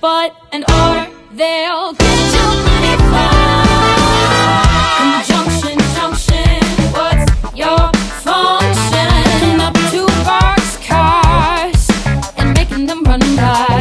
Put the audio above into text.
but an or, they'll get you pretty far. Conjunction, junction, what's your function? Picking up two boxcars and making them run by.